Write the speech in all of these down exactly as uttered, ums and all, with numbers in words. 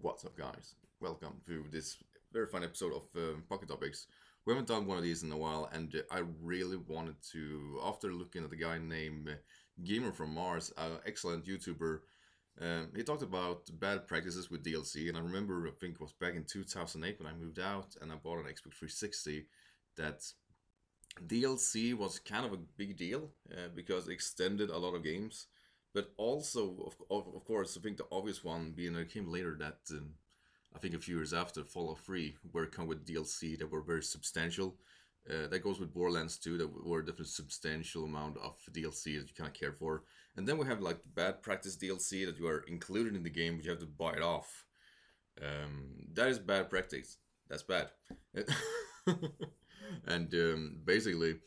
What's up, guys? Welcome to this very fun episode of uh, Pocket Topics. We haven't done one of these in a while, and uh, I really wanted to, after looking at the guy named uh, Gamer from Mars, an uh, excellent YouTuber. Um, he talked about bad practices with D L C, and I remember, I think it was back in two thousand eight when I moved out and I bought an Xbox three sixty, that D L C was kind of a big deal uh, because it extended a lot of games. But also, of, of, of course, I think the obvious one being that it came later, that um, I think a few years after, Fallout three, where it came with D L C that were very substantial. Uh, that goes with Borderlands two, that were a different substantial amount of D L C that you kind of care for. And then we have like the bad practice D L C that you are included in the game, but you have to buy it off. Um, that is bad practice. That's bad. and um, basically...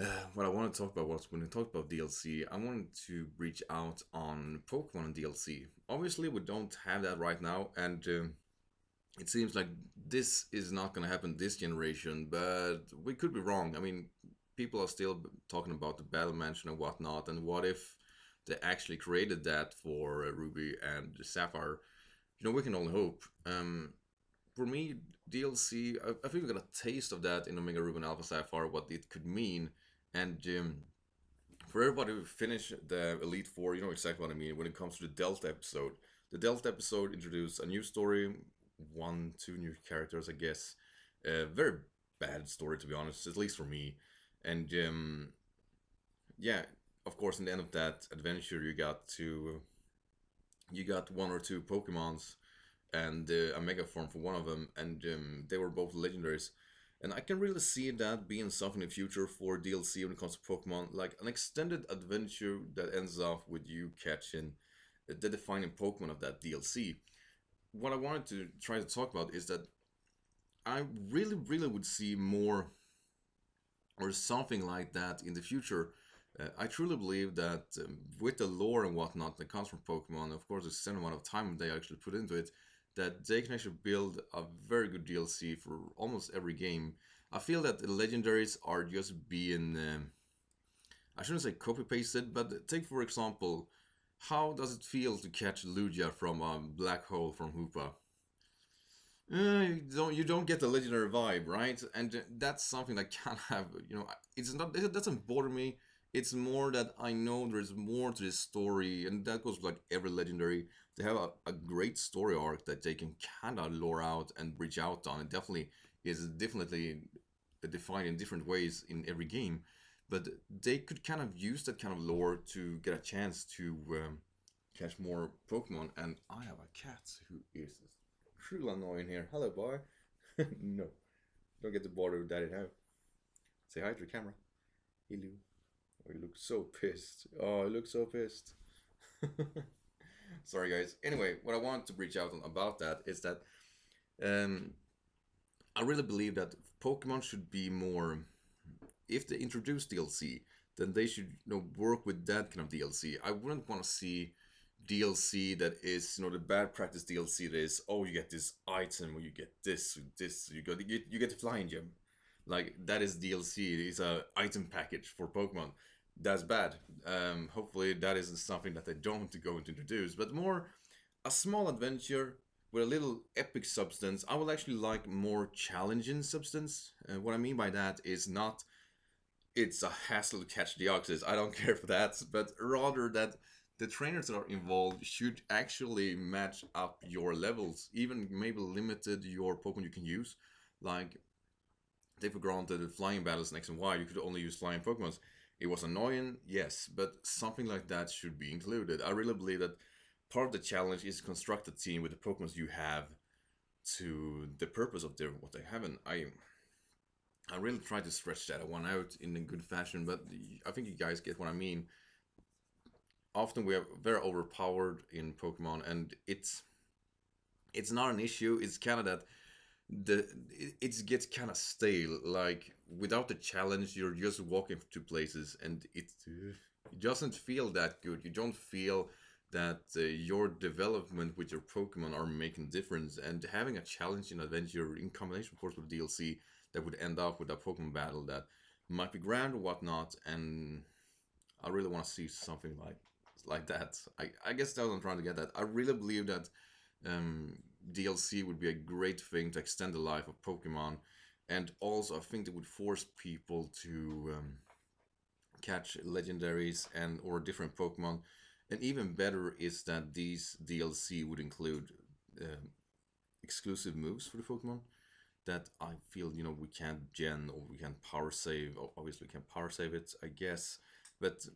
Uh, what I want to talk about was, when I talked about D L C, I wanted to reach out on Pokemon and D L C. Obviously, we don't have that right now, and uh, it seems like this is not going to happen this generation, but we could be wrong. I mean, people are still talking about the Battle Mansion and whatnot, and what if they actually created that for uh, Ruby and Sapphire? You know, we can only hope. Um, for me, D L C, I, I think we got a taste of that in Omega Ruby and Alpha Sapphire, what it could mean. And um, for everybody who finished the Elite Four, you know exactly what I mean when it comes to the Delta episode. The Delta episode introduced a new story, one, two new characters, I guess. A uh, very bad story, to be honest, at least for me. And um, yeah, of course, in the end of that adventure, you got to you got one or two Pokemons and uh, a Mega Form for one of them, and um, they were both legendaries. And I can really see that being something in the future for D L C when it comes to Pokemon, like an extended adventure that ends off with you catching the defining Pokemon of that D L C. What I wanted to try to talk about is that I really, really would see more or something like that in the future. Uh, I truly believe that um, with the lore and whatnot that comes from Pokemon, of course, there's a certain amount of time they actually put into it, that they can actually build a very good D L C for almost every game. I feel that the legendaries are just being, um, I shouldn't say copy-pasted, but take for example, how does it feel to catch Lugia from a black hole from Hoopa? Uh, you don't, you don't get the legendary vibe, right? And that's something that can have, you know, it's not, it doesn't bother me. It's more that I know there's more to this story, and that goes with like every legendary. They have a, a great story arc that they can kind of lure out and reach out on. It definitely is definitely defined in different ways in every game, but they could kind of use that kind of lore to get a chance to um, catch more Pokemon. And I have a cat who is truly annoying here. Hello, boy. No, don't get the bother with Daddy now. Say hi to the camera. Hello. Oh, you look so pissed. Oh, you look so pissed. Sorry, guys. Anyway, what I want to reach out on about that is that um, I really believe that Pokemon should be more... If they introduce D L C, then they should, you know, work with that kind of D L C. I wouldn't want to see D L C that is, you know, the bad practice D L C that is, oh, you get this item, or you get this, this, you get, you get the flying gem. Like, that is D L C, it's an item package for Pokemon. That's bad. Um, hopefully that isn't something that they don't go to introduce, but more a small adventure with a little epic substance. I would actually like more challenging substance. Uh, what I mean by that is not, it's a hassle to catch Deoxys, I don't care for that, but rather that the trainers that are involved should actually match up your levels, even maybe limited your Pokemon you can use. Like, take for granted the flying battles in X and Y, you could only use flying Pokemons. It was annoying, yes, but something like that should be included. I really believe that part of the challenge is to construct a team with the Pokemons you have to the purpose of their, what they have. And I, I really try to stretch that one out in a good fashion, but I think you guys get what I mean. Often we are very overpowered in Pokemon, and it's it's not an issue. It's kind of that... The it gets kind of stale. Like, without the challenge, you're just walking to places, and it, it doesn't feel that good. You don't feel that uh, your development with your Pokemon are making a difference. And having a challenging adventure in combination, of course, with D L C that would end up with a Pokemon battle that might be grand or whatnot. And I really want to see something like like that. I I guess that's what I'm trying to get at. I really believe that um, D L C would be a great thing to extend the life of Pokemon. And also, I think they would force people to um, catch legendaries and or different Pokemon. And even better is that these D L C would include um, exclusive moves for the Pokemon that I feel, you know, we can't gen or we can't power save. Obviously, we can power save it, I guess. But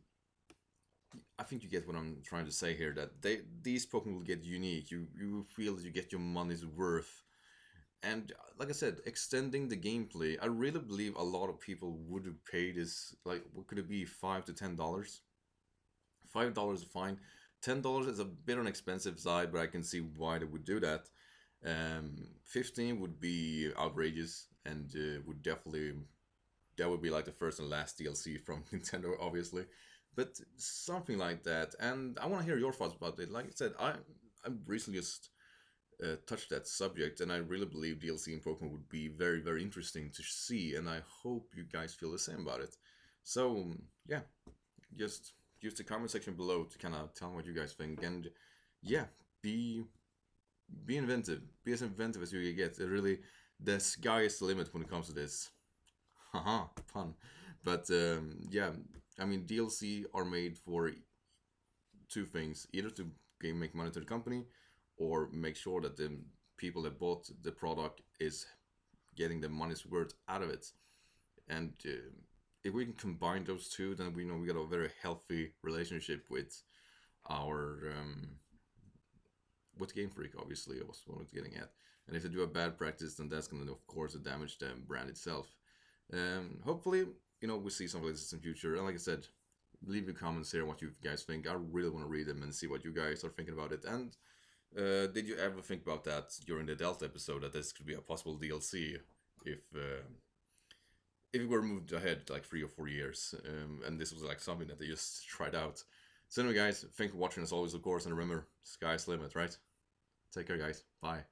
I think you get what I'm trying to say here, that they, these Pokemon will get unique. You, you feel that you get your money's worth. And like I said, extending the gameplay, I really believe a lot of people would have paid this, like, what could it be, five to ten dollars? five dollars is fine. ten dollars is a bit on the expensive side, but I can see why they would do that. Um, fifteen would be outrageous, and uh, would definitely, that would be like the first and last D L C from Nintendo, obviously. But something like that, and I want to hear your thoughts about it. Like I said, I I recently just uh, touched that subject, and I really believe D L C in Pokemon would be very, very interesting to see, and I hope you guys feel the same about it. So, yeah, just use the comment section below to kind of tell me what you guys think, and yeah, be be inventive. Be as inventive as you get. It really, the sky is the limit when it comes to this. Haha, fun. But, um, yeah, I mean, D L C are made for two things, either to make money to the company or make sure that the people that bought the product is getting the money's worth out of it. And uh, if we can combine those two, then we know we got a very healthy relationship with our, um, with Game Freak, obviously, was what I was getting at. And if they do a bad practice, then that's going to, of course, damage the brand itself. Um, hopefully, you know, we'll see some of this in the future. And like I said, leave your comments here, what you guys think. I really want to read them and see what you guys are thinking about it. And uh, did you ever think about that during the Delta episode, that this could be a possible D L C if uh, if it were moved ahead like three or four years? Um, and this was like something that they just tried out. So anyway, guys, thank you for watching as always, of course. And remember, sky's the limit, right? Take care, guys. Bye.